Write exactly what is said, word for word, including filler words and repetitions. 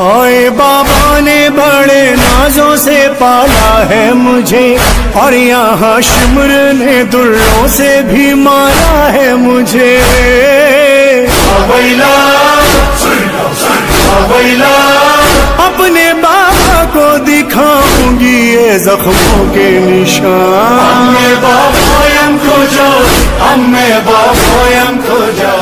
और बाबा ने बड़े नाजों से पाला है मुझे, और यहाँ शिमर ने दुल्लों से भी मारा है मुझे। अवैला अवैला अपने बाबा को दिखाऊंगी ये जख्मों के निशान। अम्मे बाबा यम को जाओ, अम्मे बाबा यम को जाओ।